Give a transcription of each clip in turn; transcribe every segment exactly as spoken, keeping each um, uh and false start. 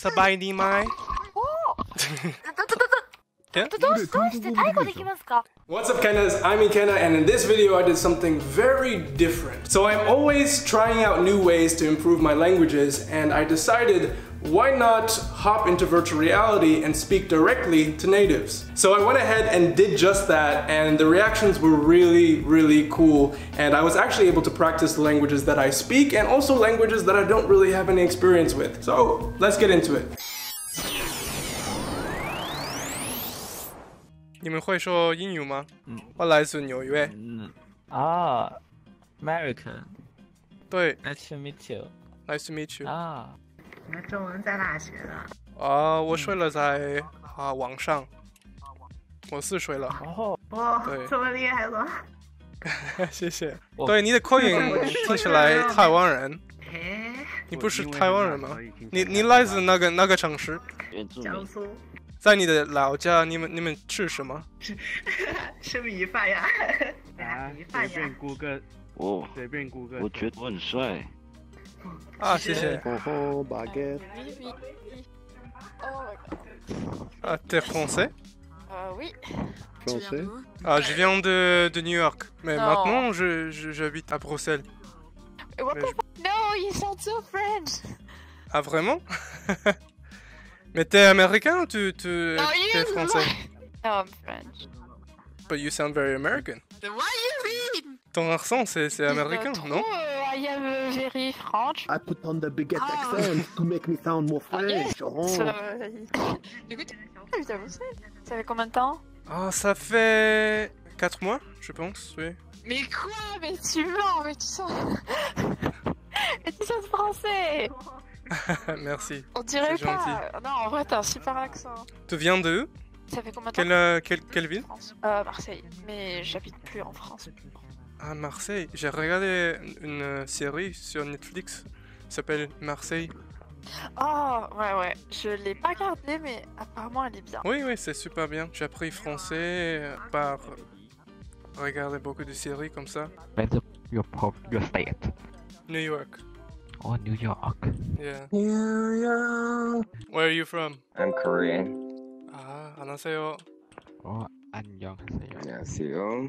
さばいにまい。What's up, Kennas? I'm Ikenna, and in this video I did something very different. So I'm always trying out new ways to improve my languages, and I decided, why not hop into virtual reality and speak directly to natives? So I went ahead and did just that, and the reactions were really, really cool, and I was actually able to practice the languages that I speak and also languages that I don't really have any experience with. So let's get into it. 你们会说英语吗？嗯，我来自纽约。嗯啊 ，American。对 ，Nice to meet you。Nice to meet you。啊，你的中文在哪学的？啊，我学了在啊网上。我是学了。哦，哇，这么厉害了！谢谢。对，你的口音听起来台湾人。你不是台湾人吗？你你来自哪个哪个城市？江苏。 在你的老家，你们你们吃什么？吃吃米饭呀！啊，随便估个，哦，随便估个。我觉得我很帅。啊，谢谢。哦，baguette。啊 ，t'es français？ Ah oui. Français. Ah, je viens de de New York, mais maintenant je je j'habite à Bruxelles. No, you sound so French. Ah vraiment? Mais t'es américain ou tu, tu no, t'es français? No, I'm French. But you sound very American. What do you mean? Ton accent, c'est américain, trop, non? Uh, I am very French. I put on the biggest oh. accent to make me sound more French. Oh, yes. oh. Du coup, tu es avancé. Ça fait combien de temps? Ah, ça fait quatre mois, je pense, oui. Mais quoi? Mais tu mens, mais tu sens... mais tu sens français. Merci. On dirait pas. Non, en vrai, t'as un super accent. Tu viens de où? Ça fait combien de temps? Quelle, quelle, quelle ville? euh, Marseille. Mais j'habite plus en France. Ah, Marseille. J'ai regardé une série sur Netflix. Ça s'appelle Marseille. Oh, ouais, ouais. Je l'ai pas regardée, mais apparemment, elle est bien. Oui, oui, c'est super bien. J'ai appris français par regarder beaucoup de séries comme ça. Your state. New York. Oh, New York. Yeah. New York. Where are you from? I'm Korean. Ah, 안녕하세요. Oh, 안녕하세요. 안녕하세요.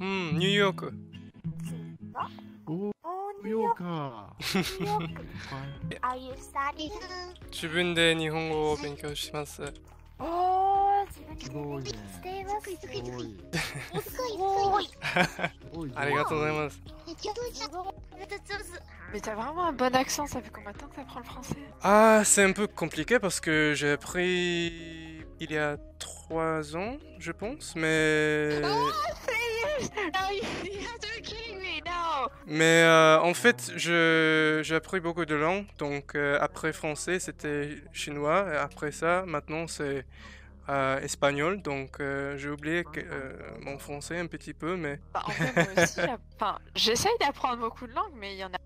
うん、ニューヨーク。おお、ニューヨーク。ニューヨーク。Are you studying? 自分で日本語を勉強します。おお、自分でしています。すごい。すごい。ありがとうございます。 Mais t'as vraiment un bon accent, ça fait combien de temps que t'apprends le français? Ah, c'est un peu compliqué parce que j'ai appris il y a trois ans, je pense, mais... Mais euh, en fait, j'ai appris beaucoup de langues, donc euh, après français, c'était chinois, et après ça, maintenant c'est euh, espagnol, donc euh, j'ai oublié que, euh, mon français un petit peu, mais... Bah, en fait, moi aussi, enfin, j'essaye d'apprendre beaucoup de langues, mais il y en a...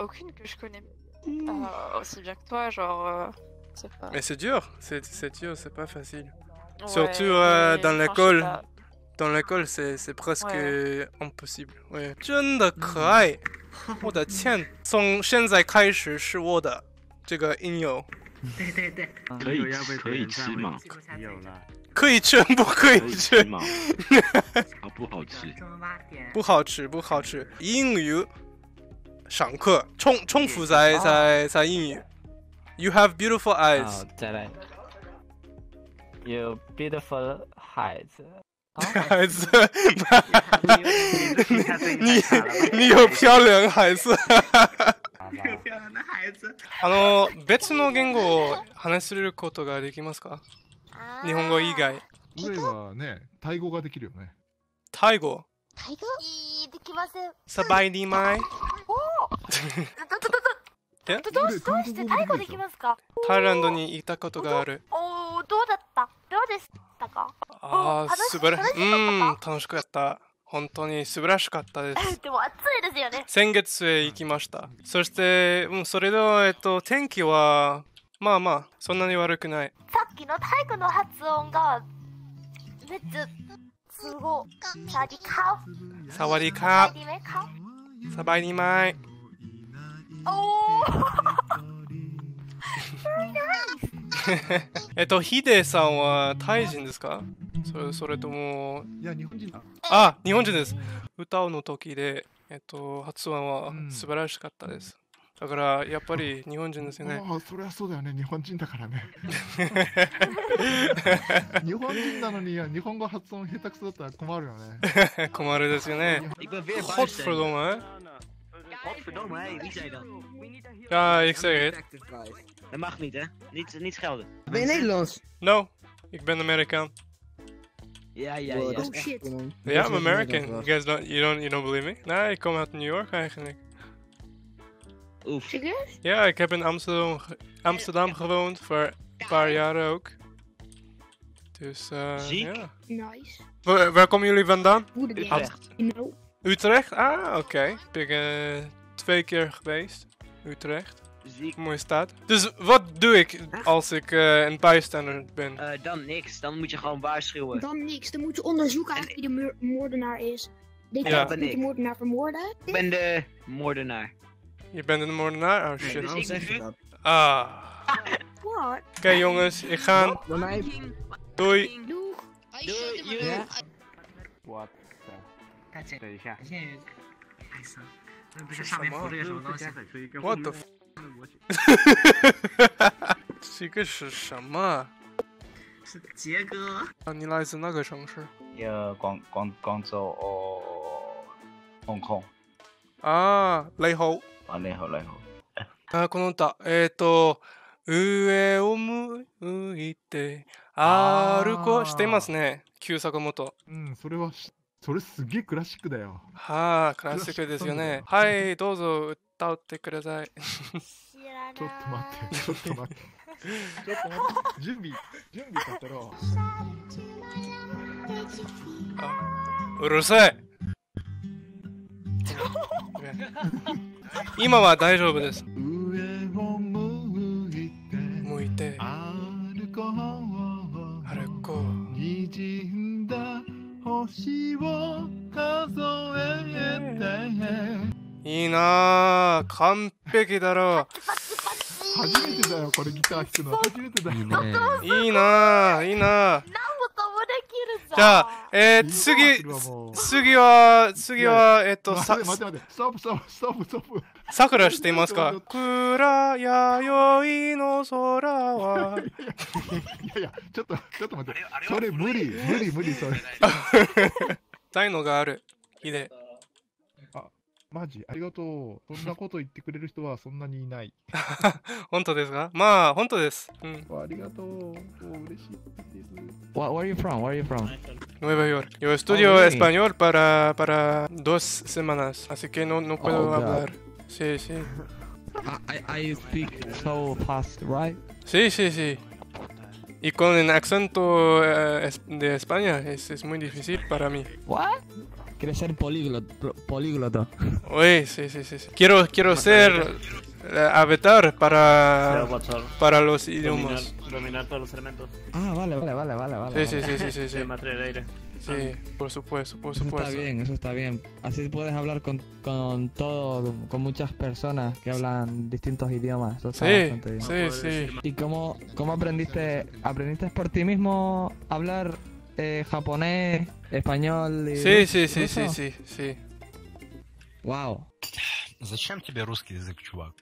Aucune que je connais euh, aussi bien que toi, genre. Euh, pas... Mais c'est dur, c'est dur, c'est pas facile. Ouais, surtout euh, dans l'école, dans l'école, c'est presque ouais. impossible. Ouais. 真的可爱，我的天！从现在开始是我的这个应有。对对对，可以可以吃吗？可以吃不可以吃吗？啊，不好吃。不好吃，不好吃。英语。 上课重重复在在在英语。You have beautiful eyes. 再来。You beautiful eyes. 孩子，你你有漂亮孩子。有漂亮的孩子。あの別の言語を話することができますか？日本語以外。例えばね、タイ語ができるよね。タイ語。タイ語？できません。サバイディマイ。 Oh! え？どうして逮捕できますか？タイランドにいたことがある。おお、どうだった？どうでしたか？ああ、素晴らしい。うん、楽しかった。本当に素晴らしかったです。でも暑いですよね。先月へ行きました。そして、うん、それではえっと天気はまあまあそんなに悪くない。さっきの太鼓の発音がめっちゃすごい。サワディカー。サワディカー。サバイニマイ。おえっと、ヒデさんはタイ人ですか？それ、それとも。いや、日本人だ。あ、日本人です。歌の時で、えっと、発音は素晴らしかったです。だから、やっぱり日本人ですよね。ああ、それはそうだよね。日本人だからね。日本人なのに、日本語発音下手くそだったら困るよね。困るですよね。ホップどうも。Ja, ik zeg het. Dat mag niet, hè? Niet, niet schelden. Ben je Nederlands? No, ik ben Amerikaan. Ja, ja, ja. Oh shit. Ja, I'm American. You guys don't, you don't, you don't believe me? Nee, ik kom uit New York eigenlijk. Oef. Ja, ik heb in Amsterdam, Amsterdam gewoond voor een paar jaren ook. Dus, eh, ja. Nice. Waar, waar komen jullie vandaan? Utrecht. Utrecht? Ah, oké. Ik ben twee keer geweest. Utrecht. Mooie stad. Dus wat doe ik als ik uh, een bijstander ben? Uh, dan niks. Dan moet je gewoon waarschuwen. Dan niks. Dan moet je onderzoeken en... wie de moordenaar is. Denk ja. je dat de moordenaar vermoorden? Ik ben de moordenaar. Je bent de moordenaar? Oh shit. Nee, dus ik zeg je dat. Ah. Oké okay, jongens, ik ga. Doei. Doei. Doei. Wat? What the f***? This is what? 是杰哥。啊，你来自哪个城市？呃，广广广州哦，香港。啊，你好。啊，你好，你好。あ、この歌、えっと、上を向いて歩こうしていますね。旧作元。うん、それは。それすげえクラシックだよ。はあ、クラシックですよね。はい、どうぞ歌ってください。ちょっと待って、ちょっと待って。ちょっと待って。準備、準備だったろう。うるさい。今は大丈夫です。上を向いて、向いて、歩こう、歩こう、滲んだ。星を数えていいなあ、完璧だろう。初めてだよこれギター弾くの。初めてだよ。いいなあ、いいなあ。じゃあ、えー、次、次は、次は、えっと、さ、待って待って、ストップ、ストップ、ストップ、ストップ。桜していますか？暗や宵の空は。いやいや、ちょっと、ちょっと待って。それ無理、無理、無理、それ。大のがある、ヒデ。あ、マジ、ありがとう。そんなこと言ってくれる人はそんなにいない。本当ですか？まあ、本当です。うん。ありがとう。嬉しいです。Where are you from? Where are you from? Nueva York. Yo estudio oh, really? español para, para dos semanas, así que no, no puedo oh, hablar. Sí, sí. I, I speak so fast, right? Sí, sí, sí. Y con el acento uh, de España es, es muy difícil para mí. What? ¿Quieres ser políglota? Uy, sí, sí, sí. Quiero, quiero ser... Avatar para, para los idiomas. Dominar, dominar todos los elementos. Ah, vale, vale, vale, vale, vale. Sí, sí, sí, sí, sí. Materia de aire. Sí, por supuesto, por supuesto. Está bien, eso está bien. Así puedes hablar con, con todo, con muchas personas que hablan distintos idiomas. Eso está bastante bien. Sí, sí. ¿Y cómo, cómo aprendiste? ¿Aprendiste por ti mismo hablar eh, japonés, español y sí, sí, sí, sí, sí, sí. Wow. Зачем тебе русский язык, чувак?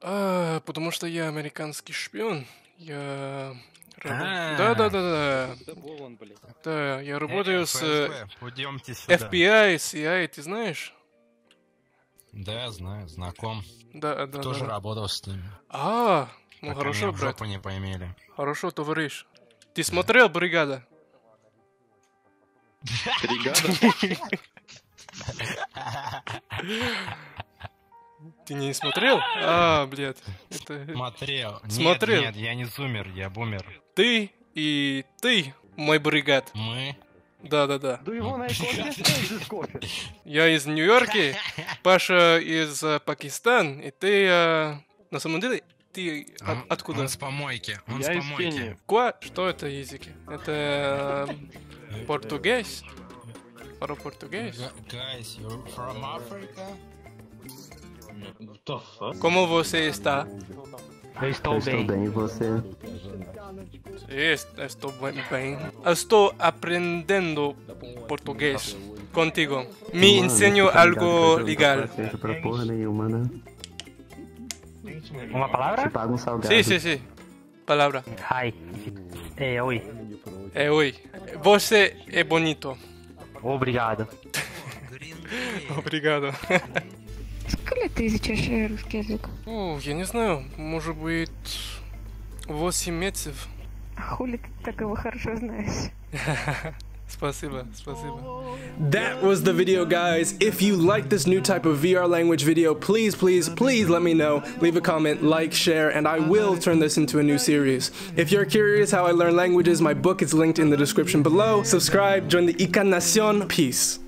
А, потому что я американский шпион. Я... Да, да, да, да. Да, я работаю с эф би ай, си ай эй, ты знаешь? Да, знаю, знаком. Да, да. Тоже работал с ними. А, ну хорошо, брат. Хорошо, товарищ. Ты смотрел «Бригада»? «Бригада»? Ты не смотрел? А, блядь. Это... Смотрел. Смотрел. Нет, нет, я не зумер, я бумер. Ты и ты, мой бригад. Мы? Да-да-да. Я из Нью-Йорка, Паша из Пакистана, и ты, а... на самом деле, ты от, откуда? Он с помойки. Он я с помойки. Ква? Что это языки? Это португейс? Португейс? Guys, you're from Africa? Como você está? Eu estou bem. Estou bem, e você? Estou bem. Estou aprendendo português contigo. Me ensino algo legal. Uma palavra? Sim, sim, sim. Palavra. Hi. É oi. É oi. Você é bonito. Obrigado. Obrigado. Сколько лет ты изучаешь русский язык? О, я не знаю, может быть, восемь месяцев. Хули ты так его хорошо знаешь? Спасибо, спасибо. That was the video, guys. If you like this new type of V R language video, please, please, please let me know. Leave a comment, like, share, and I will turn this into a new series. If you're curious how I learn languages, my book is linked in the description below. Subscribe, join the Ikenna Nation. Peace.